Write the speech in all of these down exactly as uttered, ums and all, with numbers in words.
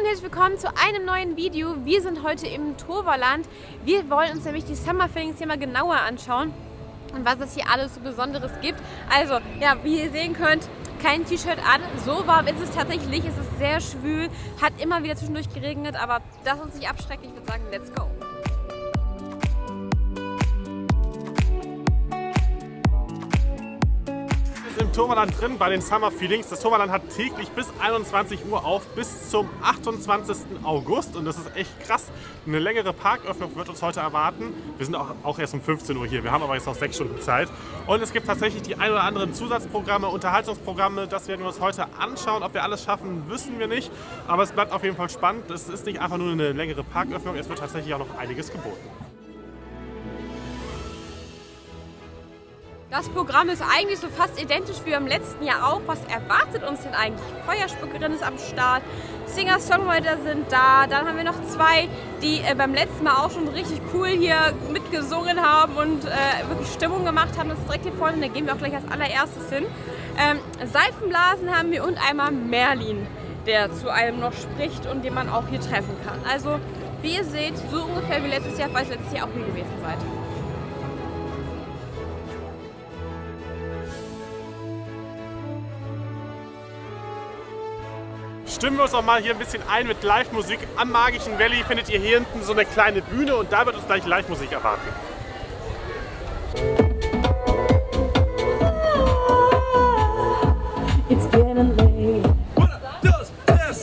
und herzlich willkommen zu einem neuen Video. Wir sind heute im Toverland. Wir wollen uns nämlich die Summer Feelings hier mal genauer anschauen und was es hier alles so Besonderes gibt. Also, ja, wie ihr sehen könnt, kein T-Shirt an. So warm ist es tatsächlich. Es ist sehr schwül, hat immer wieder zwischendurch geregnet, aber das uns nicht abschreckt. Ich würde sagen, let's go! Im Toverland drin bei den Summer Feelings. Das Toverland hat täglich bis einundzwanzig Uhr auf, bis zum achtundzwanzigsten August, und das ist echt krass. Eine längere Parköffnung wird uns heute erwarten. Wir sind auch, auch erst um fünfzehn Uhr hier, wir haben aber jetzt noch sechs Stunden Zeit. Und es gibt tatsächlich die ein oder anderen Zusatzprogramme, Unterhaltungsprogramme, das werden wir uns heute anschauen. Ob wir alles schaffen, wissen wir nicht, aber es bleibt auf jeden Fall spannend. Es ist nicht einfach nur eine längere Parköffnung, es wird tatsächlich auch noch einiges geboten. Das Programm ist eigentlich so fast identisch wie im letzten Jahr auch. Was erwartet uns denn eigentlich? Feuerspuckerin ist am Start, Singer-Songwriter sind da, dann haben wir noch zwei, die äh, beim letzten Mal auch schon richtig cool hier mitgesungen haben und äh, wirklich Stimmung gemacht haben. Das ist direkt hier vorne, da gehen wir auch gleich als allererstes hin. Ähm, Seifenblasen haben wir und einmal Merlin, der zu einem noch spricht und den man auch hier treffen kann. Also wie ihr seht, so ungefähr wie letztes Jahr, falls ihr letztes Jahr auch hier gewesen seid. Stimmen wir uns auch mal hier ein bisschen ein mit Live-Musik. Am Magischen Valley findet ihr hier hinten so eine kleine Bühne und da wird uns gleich Live-Musik erwarten. It's getting late.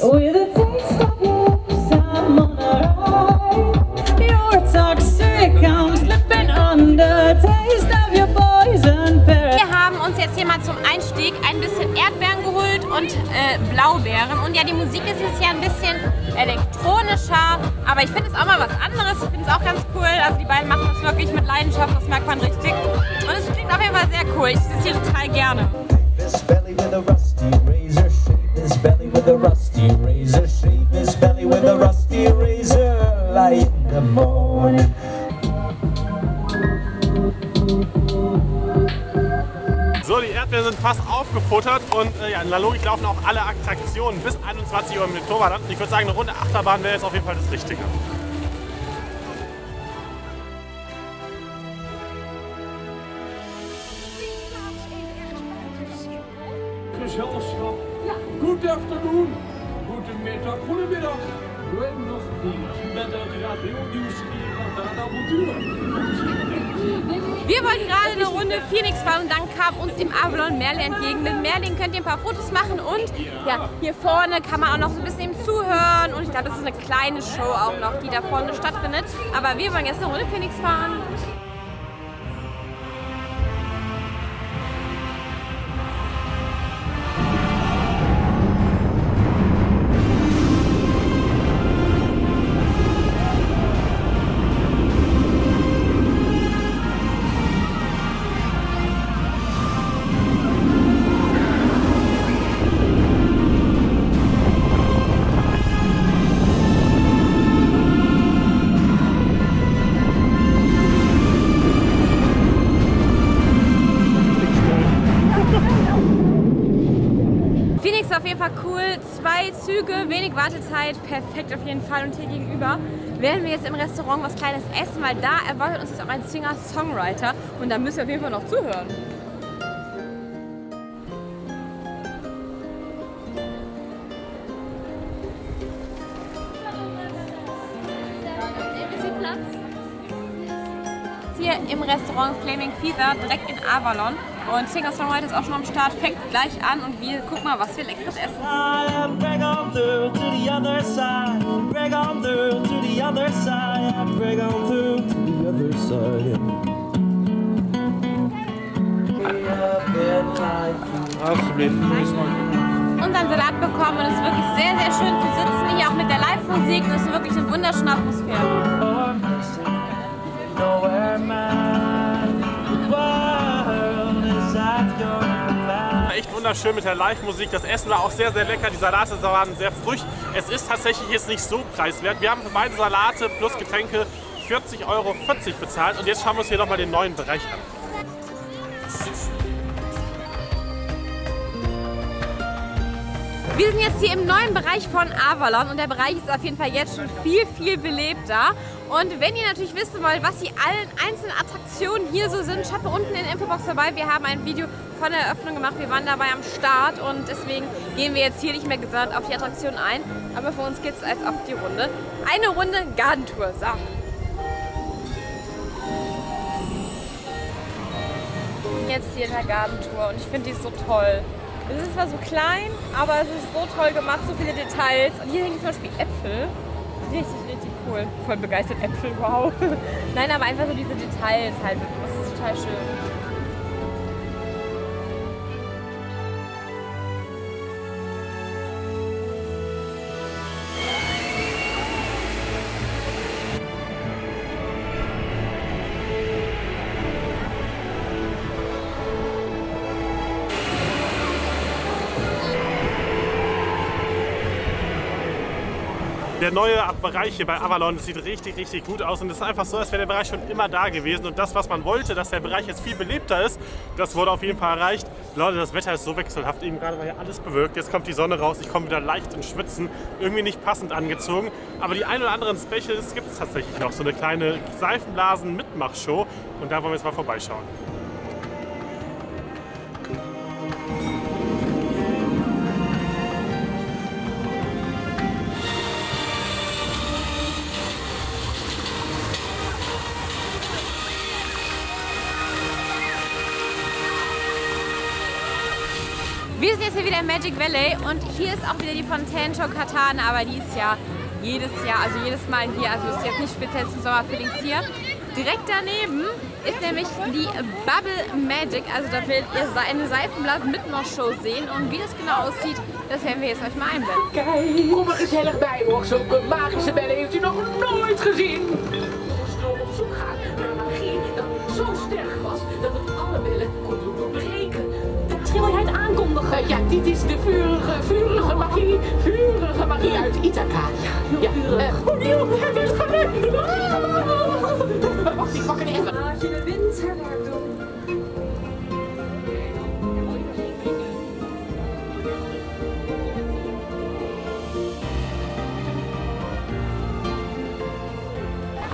Oh yeah, the taste of your time on a ride. You're toxic, I'm slipping under. Taste of your poison parrot. Wir haben uns jetzt hier mal zum Einstieg ein bisschen Erdbeeren geholt und äh, Blaubeeren. Und ja, die Musik ist jetzt hier ein bisschen elektronischer, aber ich finde es auch mal was anderes. Ich finde es auch ganz cool. Also die beiden machen es wirklich mit Leidenschaft, das merkt man richtig. Und es klingt auf jeden Fall sehr cool. Ich sitze hier total gerne. So, die Erdbeeren sind fast aufgefuttert und äh, ja, in der Logik laufen auch alle Attraktionen bis einundzwanzig Uhr im Toverland. Ich würde sagen, eine Runde Achterbahn wäre jetzt auf jeden Fall das Richtige. Gesellschaft, ja. Guten Afternoon, guten Mittag, guten Mittag. Wir wollten gerade eine Runde Phoenix fahren und dann kam uns im Avalon Merlin entgegen. Mit Merlin könnt ihr ein paar Fotos machen und ja, hier vorne kann man auch noch so ein bisschen ihm zuhören. Und ich glaube, das ist eine kleine Show auch noch, die da vorne stattfindet. Aber wir wollen jetzt eine Runde Phoenix fahren. Züge, wenig Wartezeit, perfekt auf jeden Fall. Und hier gegenüber werden wir jetzt im Restaurant was Kleines essen, weil da erwartet uns jetzt auch ein Singer-Songwriter und da müssen wir auf jeden Fall noch zuhören. Hier im Restaurant Flaming Feather, direkt in Avalon. Und Singer-Songwriter ist auch schon am Start, fängt gleich an und wir gucken mal, was wir leckeres essen. Unseren Salat bekommen und es ist wirklich sehr, sehr schön zu sitzen, hier auch mit der Live-Musik. Das ist wirklich eine wunderschöne Atmosphäre. Echt wunderschön mit der Live-Musik. Das Essen war auch sehr, sehr lecker. Die Salate waren sehr frisch. Es ist tatsächlich jetzt nicht so preiswert. Wir haben für beide Salate plus Getränke vierzig Euro vierzig bezahlt. Und jetzt schauen wir uns hier nochmal den neuen Bereich an. Wir sind jetzt hier im neuen Bereich von Avalon und der Bereich ist auf jeden Fall jetzt schon viel, viel belebter. Und wenn ihr natürlich wissen wollt, was die allen einzelnen Attraktionen hier so sind, schaut unten in der Infobox vorbei. Wir haben ein Video von der Eröffnung gemacht. Wir waren dabei am Start und deswegen gehen wir jetzt hier nicht mehr gesondert auf die Attraktionen ein. Aber für uns geht es als auf die Runde. Eine Runde Gartentour. So. Jetzt hier in der Gartentour und ich finde die so toll. Es ist zwar so klein, aber es ist so toll gemacht, so viele Details. Und hier hängen zum Beispiel Äpfel. Richtig, richtig cool. Voll begeistert Äpfel, wow. Nein, aber einfach so diese Details halt. Das ist total schön. Der neue Bereich hier bei Avalon sieht richtig, richtig gut aus und es ist einfach so, als wäre der Bereich schon immer da gewesen und das, was man wollte, dass der Bereich jetzt viel belebter ist, das wurde auf jeden Fall erreicht. Leute, das Wetter ist so wechselhaft, eben gerade war ja alles bewölkt, jetzt kommt die Sonne raus, ich komme wieder leicht ins Schwitzen, irgendwie nicht passend angezogen, aber die ein oder anderen Specials gibt es tatsächlich noch, so eine kleine Seifenblasen-Mitmach-Show und da wollen wir jetzt mal vorbeischauen. Wir sind jetzt hier wieder im Magic Valley und hier ist auch wieder die Fontänenshow Katan, aber die ist ja jedes Jahr, also jedes Mal hier, also ist jetzt nicht speziell zum Summer Feelings hier. Direkt daneben ist nämlich die Bubble Magic, also da werdet ihr eine Seifenblasen-Mitmach-Show sehen und wie das genau aussieht, das werden wir jetzt euch mal einblenden. Kijk, kom er gezellig bij me, zulke magische bellen heeft u nog nooit gezien. Als het op zoek gaat naar magie, dat zo sterk was, dat het alle bellen kon doen doorbreken. De trilheid aan. Ja, dit is de vurige, vurige magie, vurige magie uit Ithaca. Ja, oh nee, het is gelukt! Wacht, ik pak een emmer. Laat je de wind herwerk doen.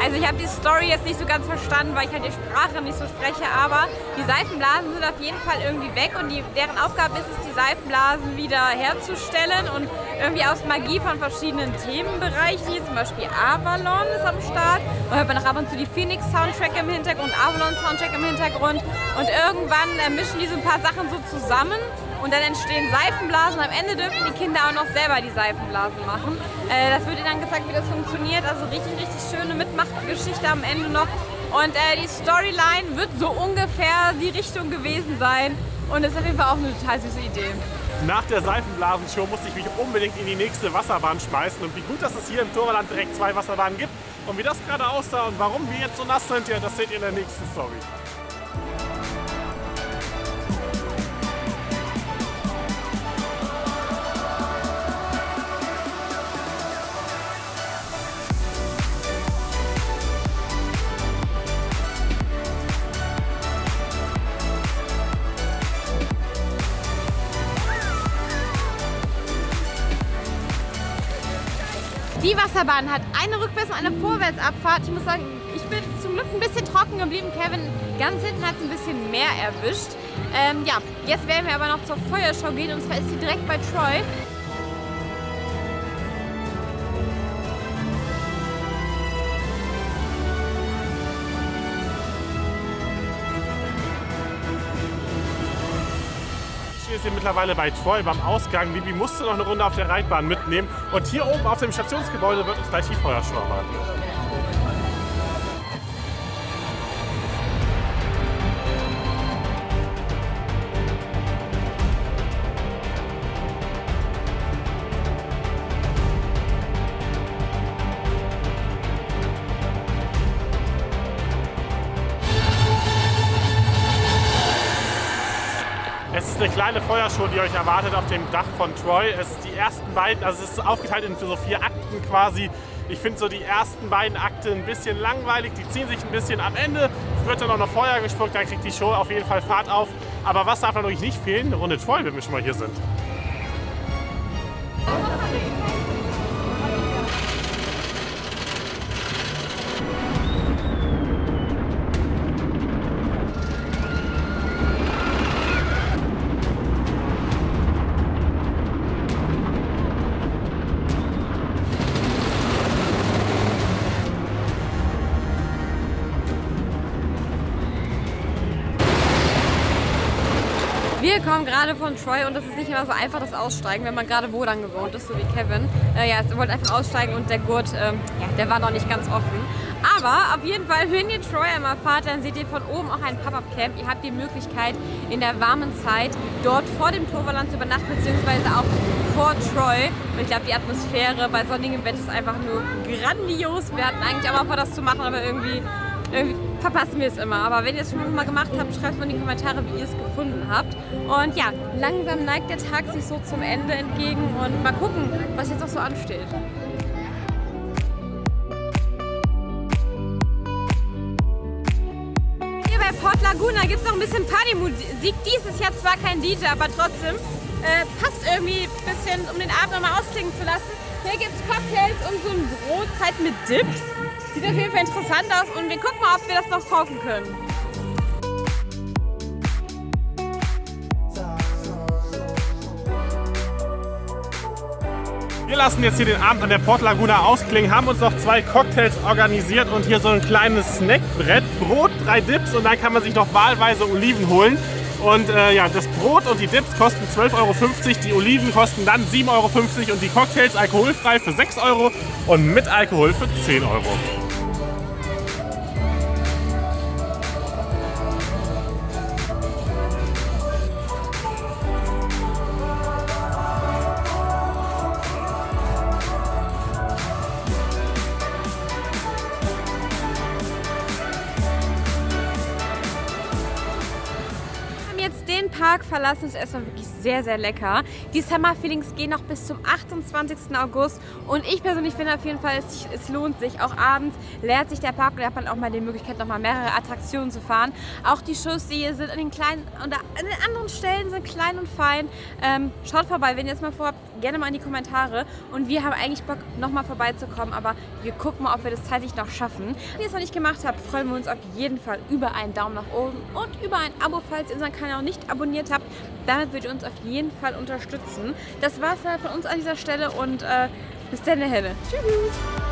Also ich habe die Story jetzt nicht so ganz verstanden, weil ich halt die Sprache nicht so spreche, aber die Seifenblasen sind auf jeden Fall irgendwie weg und die, deren Aufgabe ist es, die Seifenblasen wieder herzustellen und irgendwie aus Magie von verschiedenen Themenbereichen, hier zum Beispiel Avalon ist am Start, man hört man noch ab und zu die Phoenix-Soundtrack im Hintergrund, Avalon-Soundtrack im Hintergrund und irgendwann mischen die so ein paar Sachen so zusammen. Und dann entstehen Seifenblasen. Am Ende dürfen die Kinder auch noch selber die Seifenblasen machen. Äh, das wird ihnen dann gezeigt, wie das funktioniert. Also richtig, richtig schöne Mitmachgeschichte am Ende noch. Und äh, die Storyline wird so ungefähr die Richtung gewesen sein. Und das ist auf jeden Fall auch eine total süße Idee. Nach der Seifenblasenshow musste ich mich unbedingt in die nächste Wasserbahn schmeißen. Und wie gut, dass es hier im Toverland direkt zwei Wasserbahnen gibt. Und wie das gerade aussah und warum wir jetzt so nass sind, ja, das seht ihr in der nächsten Story. Die Wasserbahn hat eine Rückwärts- und eine Vorwärtsabfahrt. Ich muss sagen, ich bin zum Glück ein bisschen trocken geblieben. Kevin ganz hinten hat es ein bisschen mehr erwischt. Ähm, ja, jetzt werden wir aber noch zur Feuershow gehen und zwar ist sie direkt bei Troy. Hier mittlerweile bei Troy beim Ausgang. Bibi musste noch eine Runde auf der Reitbahn mitnehmen. Und hier oben auf dem Stationsgebäude wird uns gleich die Feuershow erwarten. Es ist eine kleine Feuershow, die euch erwartet auf dem Dach von Troy. Es ist die ersten beiden, also es ist aufgeteilt in so vier Akten quasi. Ich finde so die ersten beiden Akte ein bisschen langweilig, die ziehen sich ein bisschen. Am Ende wird dann auch noch Feuer gespuckt, dann kriegt die Show auf jeden Fall Fahrt auf. Aber was darf natürlich nicht fehlen? Eine Runde Troy, wenn wir schon mal hier sind. Wir kommen gerade von Troy und das ist nicht immer so einfach, das Aussteigen, wenn man gerade wo dann gewohnt ist, so wie Kevin. Äh, ja, er wollte einfach aussteigen und der Gurt, ähm, ja, der war noch nicht ganz offen. Aber auf jeden Fall, wenn ihr Troy einmal fahrt, dann seht ihr von oben auch ein Pop-Up-Camp. Ihr habt die Möglichkeit, in der warmen Zeit dort vor dem Toverland zu übernachten, beziehungsweise auch vor Troy. Und ich glaube, die Atmosphäre bei sonnigem Wetter ist einfach nur grandios. Wir hatten eigentlich auch mal vor, das zu machen, aber irgendwie... Irgendwie verpassen wir es immer, aber wenn ihr es schon mal gemacht habt, schreibt mal in die Kommentare, wie ihr es gefunden habt. Und ja, langsam neigt der Tag sich so zum Ende entgegen und mal gucken, was jetzt auch so ansteht. Hier bei Port Laguna gibt es noch ein bisschen Partymusik. Dieses Jahr zwar kein D J, aber trotzdem äh, passt irgendwie ein bisschen, um den Abend nochmal ausklingen zu lassen. Hier gibt es Cocktails und so ein Brotzeit mit Dips. Sieht auf jeden Fall interessant aus und wir gucken mal, ob wir das noch kaufen können. Wir lassen jetzt hier den Abend an der Port Laguna ausklingen, haben uns noch zwei Cocktails organisiert und hier so ein kleines Snackbrett, Brot, drei Dips und dann kann man sich noch wahlweise Oliven holen. Und äh, ja, das Brot und die Dips kosten zwölf Euro fünfzig, die Oliven kosten dann sieben Euro fünfzig und die Cocktails alkoholfrei für sechs Euro und mit Alkohol für zehn Euro. Park verlassen ist erstmal wirklich sehr, sehr lecker. Die Summer Feelings gehen noch bis zum achtundzwanzigsten August und ich persönlich finde auf jeden Fall, es, es lohnt sich. Auch abends leert sich der Park und da hat man auch mal die Möglichkeit, noch mal mehrere Attraktionen zu fahren. Auch die Shows, die hier sind, an den kleinen und an den anderen Stellen sind klein und fein. Ähm, schaut vorbei, wenn ihr es mal vorhabt, gerne mal in die Kommentare. Und wir haben eigentlich Bock, nochmal vorbeizukommen, aber wir gucken mal, ob wir das zeitlich noch schaffen. Wenn ihr es noch nicht gemacht habt, freuen wir uns auf jeden Fall über einen Daumen nach oben und über ein Abo, falls ihr unseren Kanal nicht abonniert habt. Damit würdet ihr uns auf jeden Fall unterstützen. Das war's halt von uns an dieser Stelle und äh, bis dann, Helle. Tschüss!